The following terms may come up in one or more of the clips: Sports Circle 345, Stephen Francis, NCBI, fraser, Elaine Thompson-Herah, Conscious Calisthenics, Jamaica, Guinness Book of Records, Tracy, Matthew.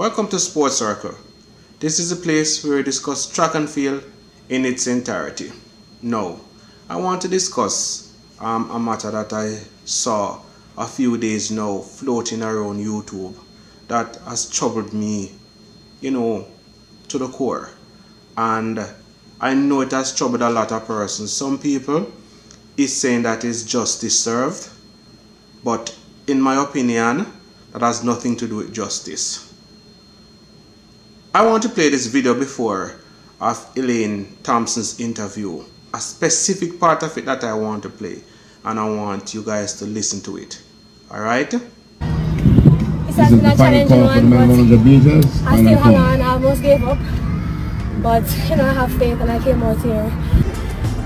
Welcome to Sports Circle. This is a place where we discuss track and field in its entirety. Now, I want to discuss a matter that I saw a few days now floating around YouTube that has troubled me, you know, to the core. And I know it has troubled a lot of persons. Some people is saying that it's justice served, but in my opinion, that has nothing to do with justice. I want to play this video before of Elaine Thompson's interview, a specific part of it that I want to play, and I want you guys to listen to it. Alright? This has been a challenging one, but I still hung on. I almost gave up, but you know, I have faith and I came out here.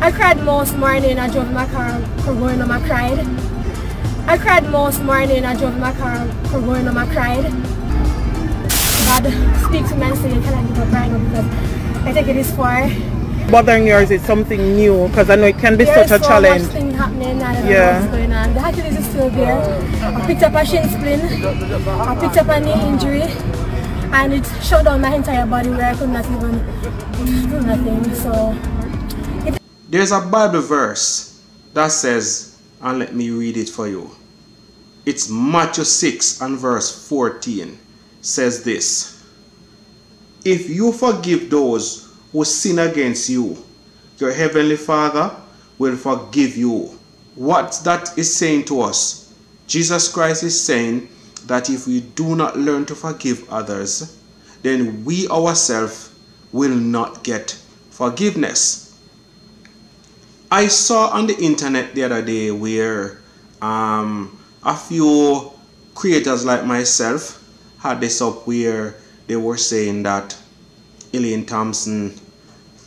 I cried most morning, I drove my car from going home, I cried. I cried most morning, I drove my car from going home, I cried. God speak to me and say, can I give up right now, because I take it this far. Bothering yours is something new, because I know it can be there such a challenge. There's so much thing happening, I don't know what's going on. The Achilles is still there. I picked up a shin splint, I picked up a knee injury, and it shut down my entire body where I could not even do nothing. So there's a Bible verse that says, and let me read it for you. It's Matthew 6 and verse 14. Says this: if you forgive those who sin against you, your heavenly Father will forgive you. What that is saying to us, Jesus Christ is saying that if we do not learn to forgive others, then we ourselves will not get forgiveness. I saw on the internet the other day where a few creators like myself had this up where they were saying that Elaine Thompson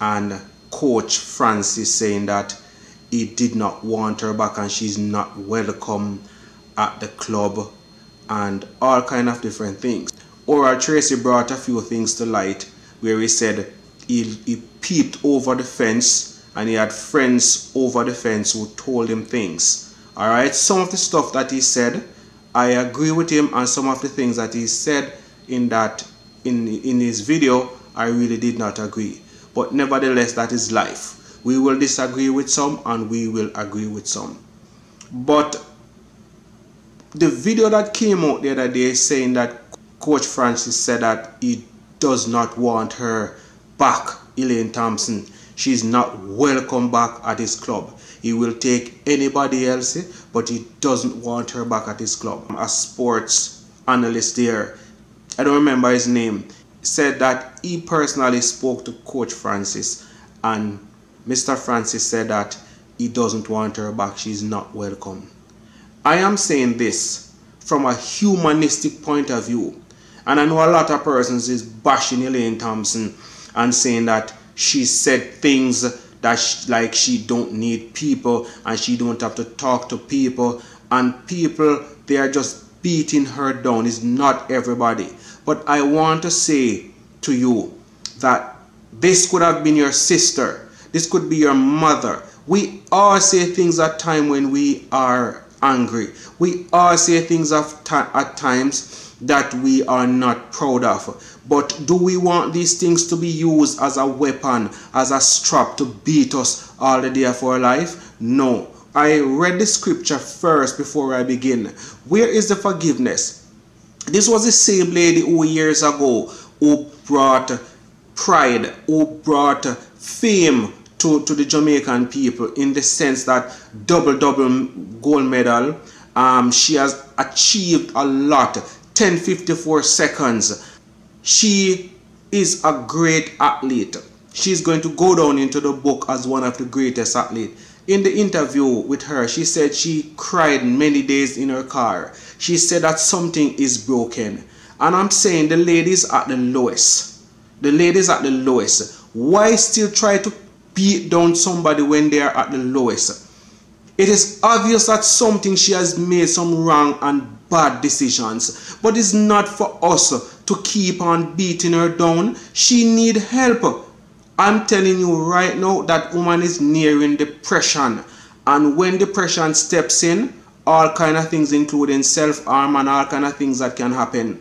and Coach Francis saying that he did not want her back and she's not welcome at the club and all kind of different things. Or Tracy brought a few things to light where he said he peeped over the fence and he had friends over the fence who told him things. Alright, some of the stuff that he said I agree with him, and some of the things that he said in his video I really did not agree. But nevertheless, that is life. We will disagree with some and we will agree with some. But the video that came out the other day saying that Coach Francis said that he does not want her back, Elaine Thompson. She's not welcome back at his club. He will take anybody else, but he doesn't want her back at his club. A sports analyst there, I don't remember his name, said that he personally spoke to Coach Francis, and Mr. Francis said that he doesn't want her back, she's not welcome. I am saying this from a humanistic point of view, and I know a lot of persons is bashing Elaine Thompson and saying that she said things that she don't need people and she don't have to talk to people, and people, they are just beating her down. It's not everybody. But I want to say to you that this could have been your sister. This could be your mother. We all say things at times when we are angry. We all say things at times that we are not proud of. But do we want these things to be used as a weapon, as a strap to beat us all the day for life? No. I read the scripture first before I begin. Where is the forgiveness? This was the same lady who years ago who brought pride, who brought fame to the Jamaican people, in the sense that double gold medal. She has achieved a lot. 10:54 seconds. She is a great athlete. She's going to go down into the book as one of the greatest athletes. In the interview with her, she said she cried many days in her car. She said that something is broken. And I'm saying the lady's at the lowest. The lady's at the lowest. Why still try to beat down somebody when they are at the lowest? It is obvious that something she has made, some wrong and bad decisions, but it's not for us to keep on beating her down. She needs help. I'm telling you right now, that woman is nearing depression, and when depression steps in, all kind of things, including self-harm and all kind of things that can happen.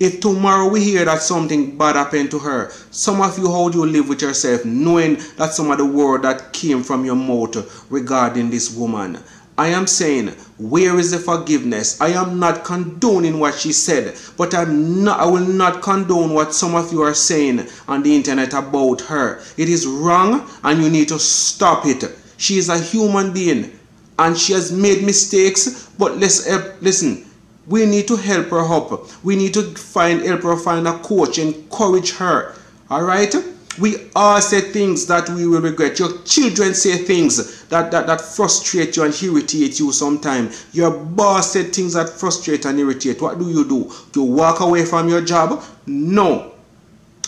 If tomorrow we hear that something bad happened to her, some of you, how do you live with yourself knowing that some of the word that came from your mouth regarding this woman? I am saying, where is the forgiveness? I am not condoning what she said, but I will not condone what some of you are saying on the internet about her. It is wrong and you need to stop it. She is a human being and she has made mistakes, but let's listen. We need to help her up. We need to help her find a coach, encourage her. Alright? We all say things that we will regret. Your children say things that frustrate you and irritate you sometimes. Your boss said things that frustrate and irritate. What do? Do you walk away from your job? No.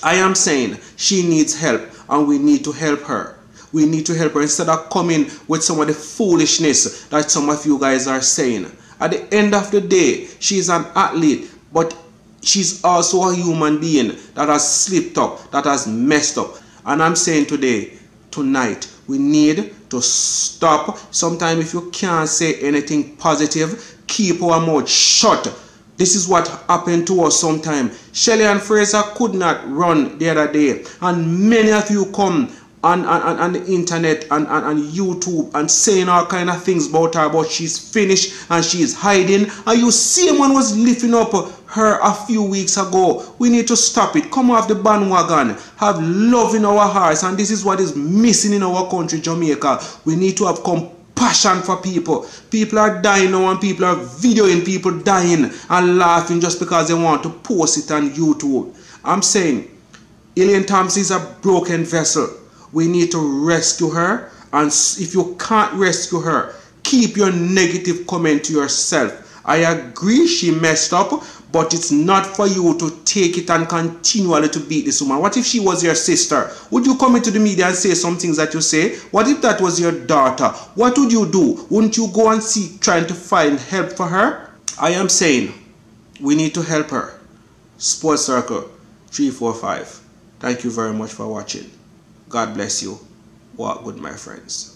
I am saying she needs help and we need to help her. We need to help her instead of coming with some of the foolishness that some of you guys are saying. At the end of the day, she's an athlete, but she's also a human being that has slipped up, that has messed up. And I'm saying today, tonight, we need to stop. Sometimes if you can't say anything positive, keep our mouth shut. This is what happened to us sometimes. Shelly and Fraser could not run the other day. And many of you come on the internet and YouTube and saying all kind of things about her, about she's finished and she's hiding, and you see one was lifting up her a few weeks ago. We need to stop it. Come off the bandwagon. Have love in our hearts, and this is what is missing in our country, Jamaica. We need to have compassion for people. People are dying now and people are videoing people dying and laughing just because they want to post it on YouTube. I'm saying Elaine Thompson is a broken vessel. We need to rescue her, and if you can't rescue her, keep your negative comment to yourself. I agree she messed up, but it's not for you to take it and continually to beat this woman. What if she was your sister? Would you come into the media and say some things that you say? What if that was your daughter? What would you do? Wouldn't you go and seek trying to find help for her? I am saying we need to help her. Sports Circle 345. Thank you very much for watching. God bless you. Walk good, my friends.